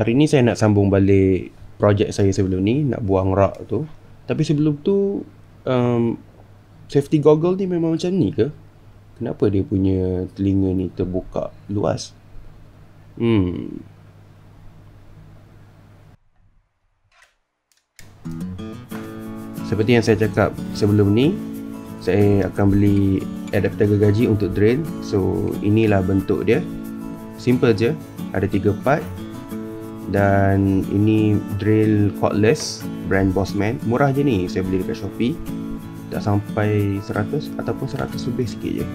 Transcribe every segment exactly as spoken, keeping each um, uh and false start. Hari ini saya nak sambung balik projek saya sebelum ni, nak buang rak tu. Tapi sebelum tu, um, safety goggle ni memang macam ni ke? Kenapa dia punya telinga ni terbuka luas? Hmm. Seperti yang saya cakap sebelum ni, saya akan beli adapter gergaji untuk drill. So inilah bentuk dia. Simple je. Ada tiga part. Dan ini drill cordless brand Bossman. Murah je ni, saya beli dekat Shopee. Tak sampai seratus ataupun seratus lebih sikit je.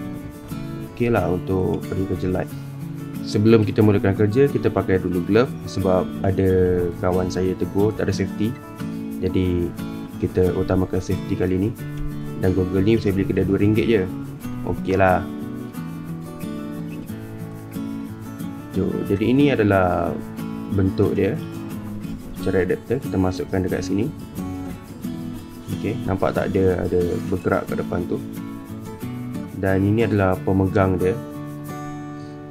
Okey lah untuk pergi kerja light. Sebelum kita mulakan kerja, kita pakai dulu glove sebab ada kawan saya tegur tak ada safety. Jadi kita utamakan safety kali ni. Dan goggle ni saya beli kedai dua ringgit je. Okey lah. Jadi ini adalah bentuk dia. Cara adapter kita masukkan dekat sini. Okey, nampak tak dia ada bergerak ke depan tu. Dan ini adalah pemegang dia.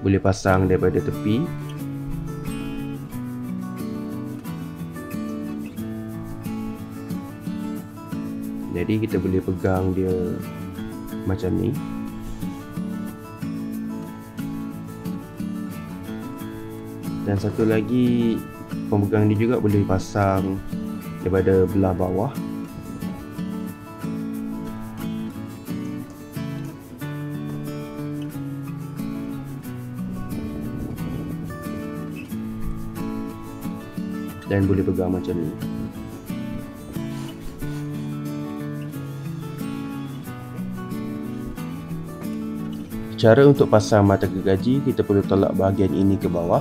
Boleh pasang daripada tepi. Jadi kita boleh pegang dia macam ni. Dan satu lagi pemegang dia juga boleh pasang daripada belah bawah. Dan boleh pegang macam ni. Cara untuk pasang mata gergaji, kita perlu tolak bahagian ini ke bawah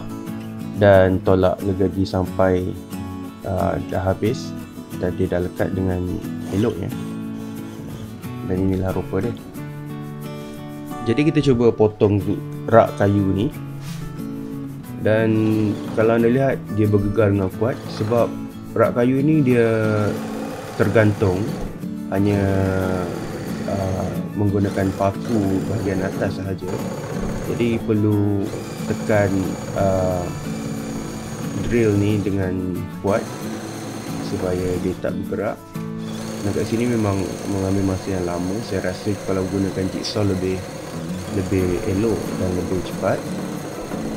dan tolak gergaji sampai uh, dah habis dan dia dah lekat dengan eloknya. Dan inilah rupa dia. Jadi kita cuba potong rak kayu ni. Dan kalau anda lihat, dia bergegar dengan kuat sebab rak kayu ini dia tergantung hanya uh, menggunakan paku bahagian atas sahaja. Jadi perlu tekan uh, drill ni dengan kuat supaya dia tak bergerak. Dan kat sini memang mengambil masa yang lama. Saya rasa kalau gunakan jigsaw lebih lebih elok dan lebih cepat.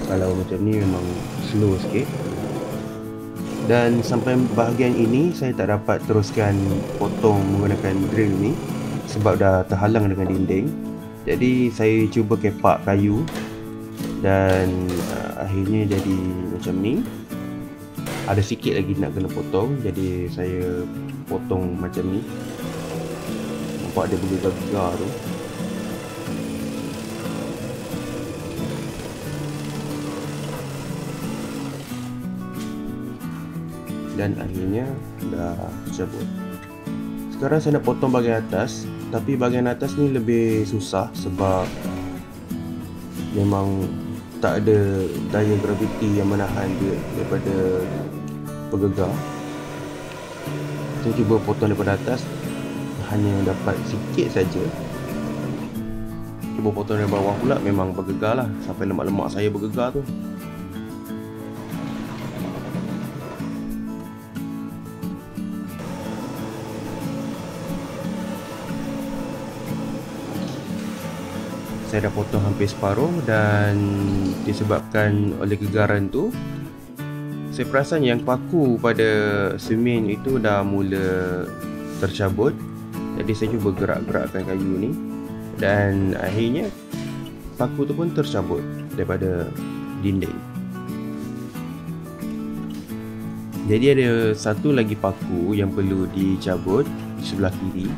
Kalau macam ni memang slow sikit. Dan sampai bahagian ini saya tak dapat teruskan potong menggunakan drill ni sebab dah terhalang dengan dinding. Jadi saya cuba kepak kayu dan uh, akhirnya jadi macam ni. Ada sikit lagi nak kena potong, jadi saya potong macam ni. Nampak dia bergegar-gegar tu. Dan akhirnya dah cabut. Sekarang saya nak potong bahagian atas, tapi bahagian atas ni lebih susah sebab memang tak ada daya graviti yang menahan dia daripada bergegar. Saya cuba potong daripada atas, hanya dapat sikit saja. Cuba potong dari bawah pula, memang bergegar lah, sampai lemak-lemak saya bergegar tu. Saya dah potong hampir separuh dan disebabkan oleh gegaran tu, saya perasan yang paku pada semen itu dah mula tercabut. Jadi saya cuba gerak-gerakkan kayu ni dan akhirnya paku tu pun tercabut daripada dinding. Jadi ada satu lagi paku yang perlu dicabut di sebelah kiri.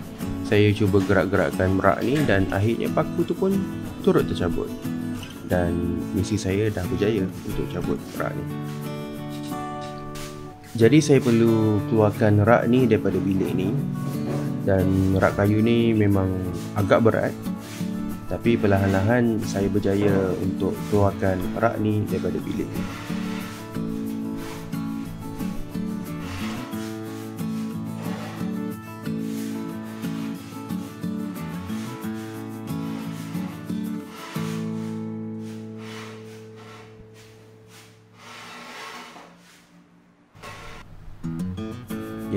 Saya cuba gerak-gerakkan rak ni dan akhirnya paku tu pun turut tercabut. Dan misi saya dah berjaya untuk cabut rak ni. Jadi saya perlu keluarkan rak ni daripada bilik ni. Dan rak kayu ni memang agak berat. Tapi perlahan-lahan saya berjaya untuk keluarkan rak ni daripada bilik ni.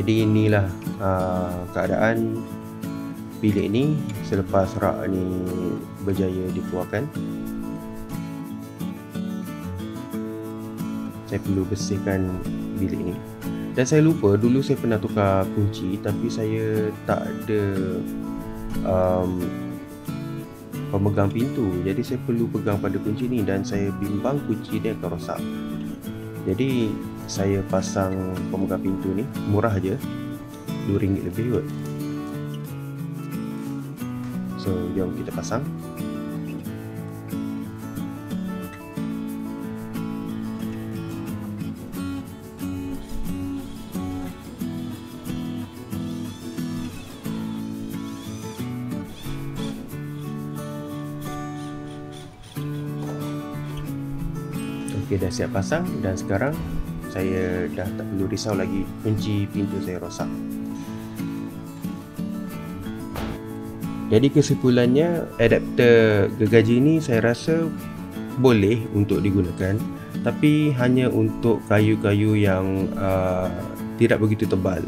Jadi inilah uh, keadaan bilik ni selepas rak ni berjaya dikeluarkan. Saya perlu bersihkan bilik ni. Dan saya lupa dulu saya pernah tukar kunci, tapi saya tak ada um, pemegang pintu. Jadi saya perlu pegang pada kunci ni dan saya bimbang kunci dia akan rosak. Jadi saya pasang pemegang pintu ni, murah je, dua ringgit lebih kot. So jom kita pasang. Ok, dah siap pasang dan sekarang saya dah tak perlu risau lagi kunci pintu saya rosak. Jadi kesimpulannya, adapter gergaji ni saya rasa boleh untuk digunakan, tapi hanya untuk kayu-kayu yang uh, tidak begitu tebal.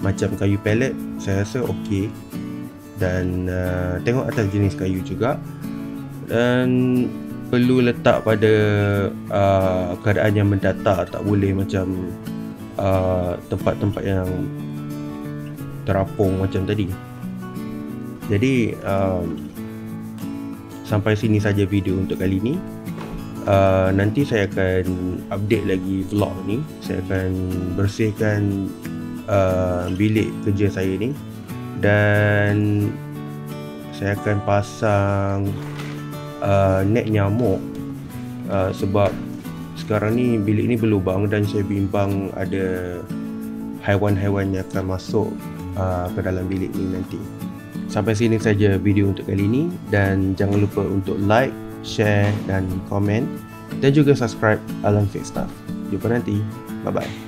Macam kayu pallet saya rasa ok, dan uh, tengok atas jenis kayu juga, dan perlu letak pada uh, keadaan yang mendata. Tak boleh macam tempat-tempat uh, yang terapung macam tadi. Jadi uh, sampai sini saja video untuk kali ni. uh, Nanti saya akan update lagi vlog ni. Saya akan bersihkan uh, bilik kerja saya ni, dan saya akan pasang Uh, net nyamuk, uh, sebab sekarang ni bilik ni berlubang dan saya bimbang ada haiwan-haiwan yang akan masuk uh, ke dalam bilik ni nanti. Sampai sini saja video untuk kali ni, dan jangan lupa untuk like, share dan komen, dan juga subscribe Arlan Fix Stuff. Jumpa nanti, bye bye.